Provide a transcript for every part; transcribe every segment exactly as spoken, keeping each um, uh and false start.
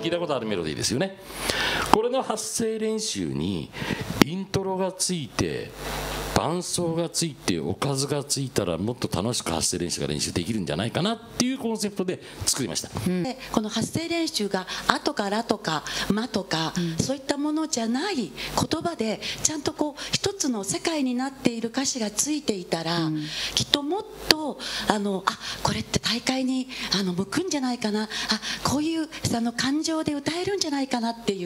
で聞いたことあるメロディーですよね。これの発声練習にイントロがついて伴奏がついておかずがついたら、もっと楽しく発声練習が練習できるんじゃないかなっていうコンセプトで作りました。うん、でこの発声練習が「あ」とか「ら」とか「ま」とか、うん、そういったものじゃない言葉でちゃんとこう一つの世界になっている歌詞がついていたら、うん、きっともっとあのあこれって大会にあの向くんじゃないかな、あこういうあの感情で歌えるんじゃないかなってい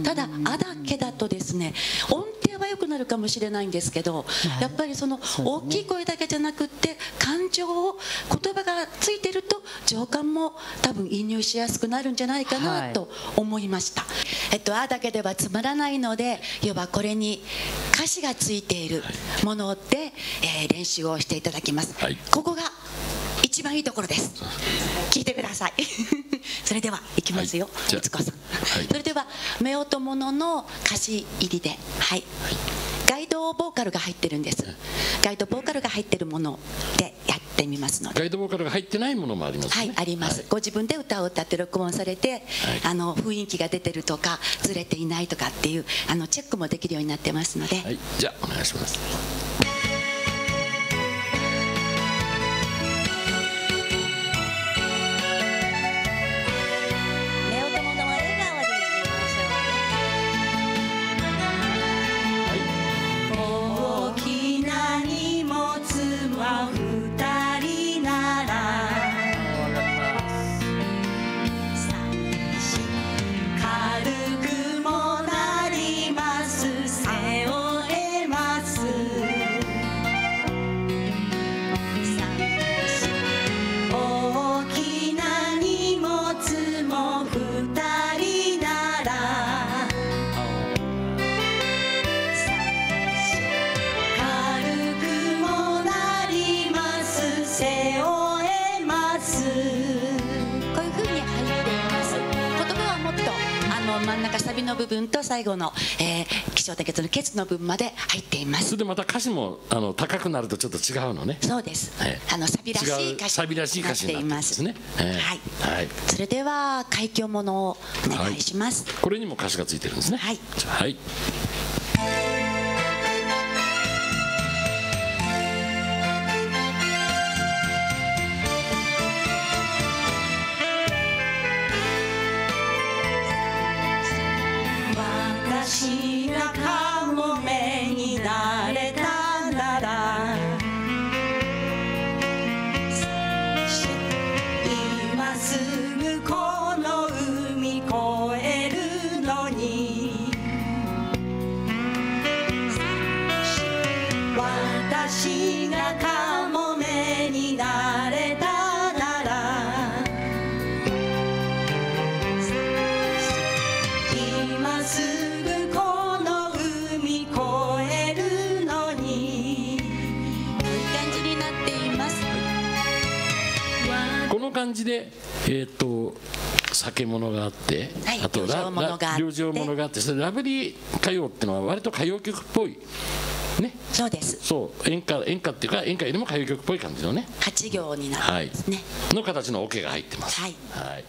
う。ただ「あ」だけだとですね、音程は良くなるかもしれないんですけど、やっぱりその大きい声だけじゃなくって感情を言葉がついてると情感も多分移入しやすくなるんじゃないかなと思いました。えっと、あだけではつまらないので、要はこれに歌詞がついているもので、はい、えー、練習をしていただきます。はい、ここが一番いいところです。聞いてください。それではいきますよ、はい、いつこさん。はい、それでは夫婦ものの歌詞入りで、はい。はい、ボーカルが入ってるんです。ガイドボーカルが入ってるものでやってみますので。ガイドボーカルが入ってないものもありますね。はい、あります。はい、ご自分で歌を歌って録音されて、はい、あの雰囲気が出てるとかずれていないとかっていうあのチェックもできるようになってますので。はい、じゃあお願いします。部分と最後の、えー、起承転結の結の部分まで入っています。それでまた歌詞もあの高くなるとちょっと違うのね。そうです、はい、あのサビらしい歌詞になっていますね。それでは開胸ものをお願いします、はい、これにも歌詞がついてるんですね。はい、はい、私がカモメになれたなら今すぐこの海越えるのに、私がカモメになれたなら今すぐ感じで、えー、と酒物があって、はい、あと猟銃物があって、それラブリー歌謡っていうのは割と歌謡曲っぽいね。そうです。そう演歌、演歌っていうか演歌よりも歌謡曲っぽい感じのね、はち行になるんですね、はい、の形のオケが入ってます。はい、はい。